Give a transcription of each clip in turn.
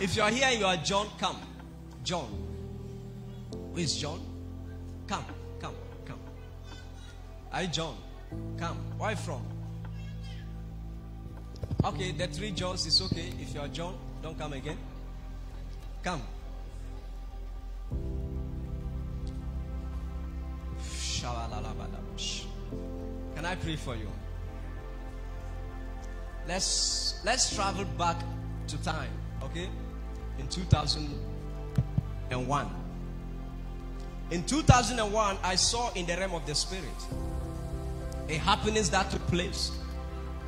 If you are here, you are John, come. John. Who is John? Come, come, come. Are you John? Come. Where from? Okay, the three Johns is okay. If you are John, don't come again. Come. Can I pray for you? Let's travel back to time, okay? In 2001. In 2001, I saw in the realm of the spirit a happenings that took place.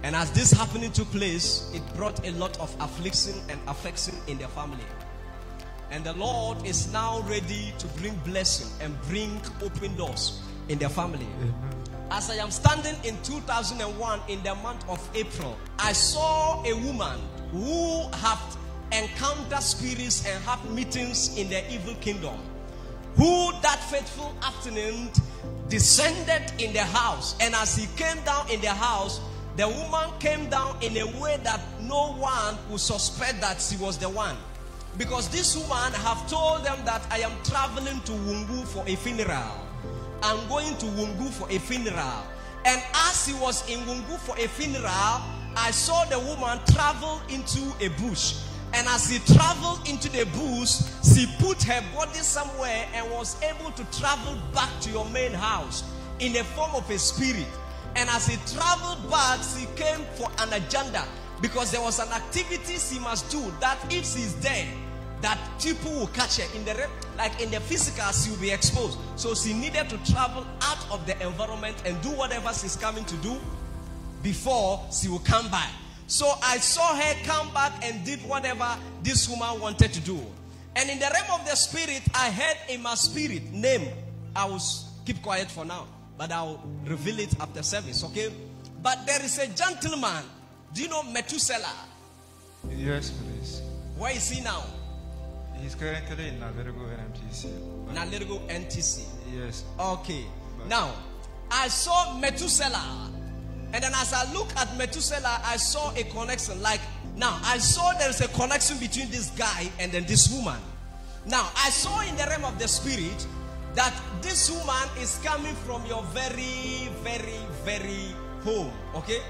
And as this happening took place, it brought a lot of affliction and affection in their family. And the Lord is now ready to bring blessing and bring open doors in their family. As I am standing in 2001 in the month of April, I saw a woman who had encountered spirits and had meetings in the evil kingdom, who that fateful afternoon descended in the house. And as he came down in the house, the woman came down in a way that no one would suspect that she was the one. Because this woman have told them that I am traveling to Wungu for a funeral. I'm going to Wungu for a funeral. And as he was in Wungu for a funeral, I saw the woman travel into a bush. And as he traveled into the bush, she put her body somewhere and was able to travel back to your main house in the form of a spirit. And as he traveled back, she came for an agenda. Because there was an activity she must do that if she's there, that people will catch her. In the physical, she will be exposed. So she needed to travel out of the environment and do whatever she's coming to do before she will come back. So I saw her come back and did whatever this woman wanted to do. And in the realm of the spirit, I heard in my spirit name. I will keep quiet for now, but I will reveal it after service, okay? But there is a gentleman. Do you know Methuselah? Yes, please. Where is he now? He's currently in Naligo NTC. Naligo NTC? Yes. Okay. But now, I saw Methuselah. And then as I look at Methuselah, I saw a connection. I saw there is a connection between this guy and then this woman. Now, I saw in the realm of the spirit that this woman is coming from your very, very, very home. Okay?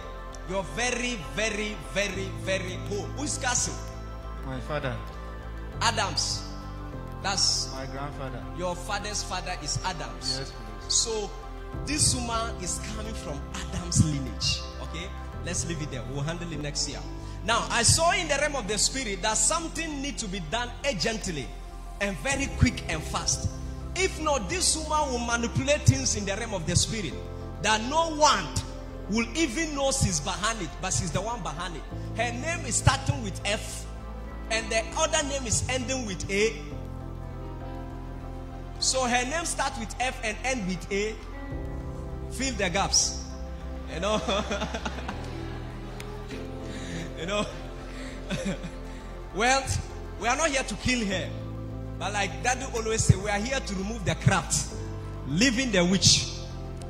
Your very, very, very, very home. Who is casting? My father. Adams. That's my grandfather. Your father's father is Adams. Yes, please. So this woman is coming from Adam's lineage. Okay? Let's leave it there. We'll handle it next year. Now, I saw in the realm of the spirit that something needs to be done urgently and very quick and fast. If not, this woman will manipulate things in the realm of the spirit that no one will even know she's behind it, but she's the one behind it. Her name is starting with F, and the other name is ending with A. So her name starts with F and end with A. Fill the gaps. You know? You know? Well, we are not here to kill her. But like Daddy always say, we are here to remove the craft, leaving the witch,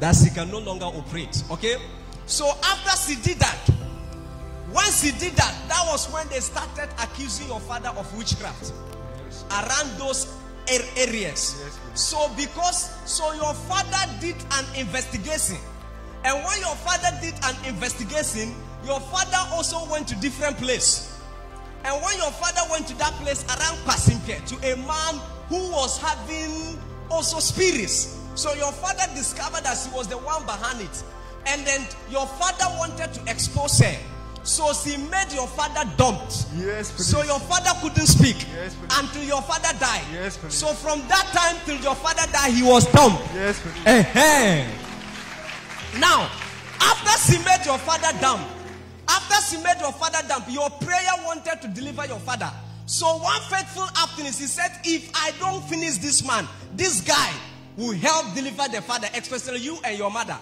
that she can no longer operate. Okay? So after she did that, once she did that, that was when they started accusing your father of witchcraft. Yes. Around those areas. Yes. So your father did an investigation. And when your father did an investigation, your father also went to different place. And when your father went to that place around Pasimke, to a man who was having also spirits. So your father discovered that she was the one behind it. And then your father wanted to expose her. So she made your father dumped. Yes, please. So your father couldn't speak. Yes, please. Until your father died. Yes, please. So from that time till your father died, he was dumped. Yes, please. Now, after she made your father dump, your prayer wanted to deliver your father. So one fateful afternoon, she said, if I don't finish this man, this guy will help deliver the father, especially you and your mother.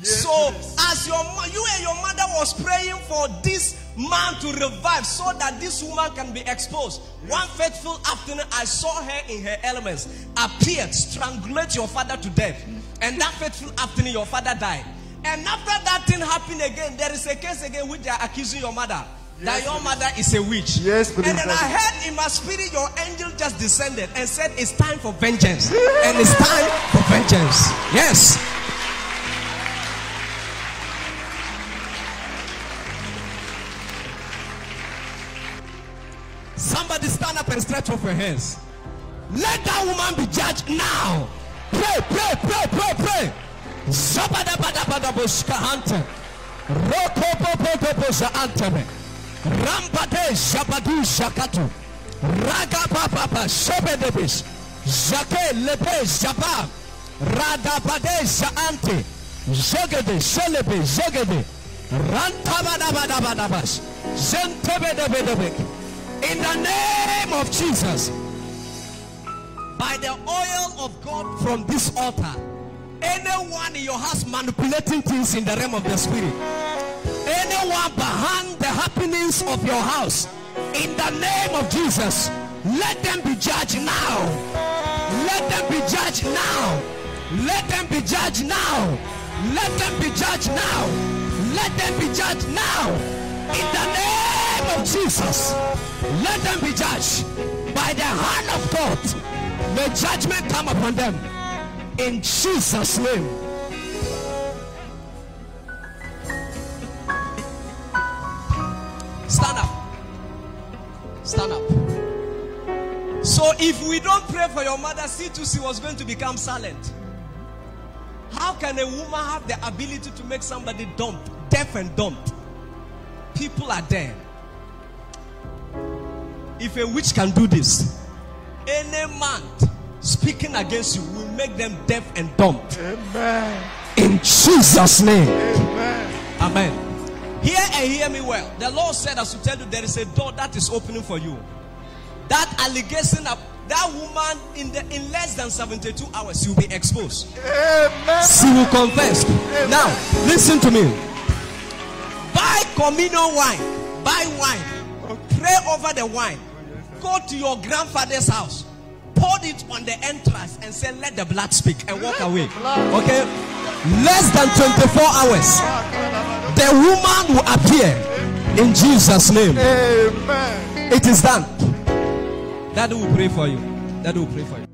Yes, so yes. As you and your mother was praying for this man to revive so that this woman can be exposed, yes. One fateful afternoon, I saw her in her elements, appeared, strangulate your father to death. And that fateful afternoon, your father died. And after that thing happened again, there is a case again which they are accusing your mother. that your mother is a witch. Yes, please. And then I heard in my spirit your angel just descended and said it's time for vengeance. And it's time for vengeance. Yes. Somebody stand up and stretch off your hands. Let that woman be judged now. Pray, pray, pray, pray, pray. In the name of Jesus, by the oil of God from this altar, anyone in your house manipulating things in the realm of the spirit, anyone behind the happenings of your house, in the name of Jesus, let them be judged now. Let them be judged now. Let them be judged now. Let them be judged now. Let them be judged now. In the name of Jesus, let them be judged by the hand of God. May judgment come upon them. In Jesus' name. Stand up. Stand up. So if we don't pray for your mother, C2C was going to become silent. How can a woman have the ability to make somebody dumped, deaf and dumped? People are there. If a witch can do this, any man speaking against you will make them deaf and dumb. Amen. In Jesus' name. Amen. Amen. Hear and hear me well. The Lord said, I should tell you, there is a door that is opening for you. That allegation of that woman in less than 72 hours, you'll be exposed. Amen. She will confess. Amen. Now, listen to me. Buy communion wine. Buy wine. Pray over the wine. Go to your grandfather's house. Pour it on the entrance and say, let the blood speak, and walk away. Okay? Less than 24 hours, the woman will appear in Jesus' name. Amen. It is done. That will pray for you. That will pray for you.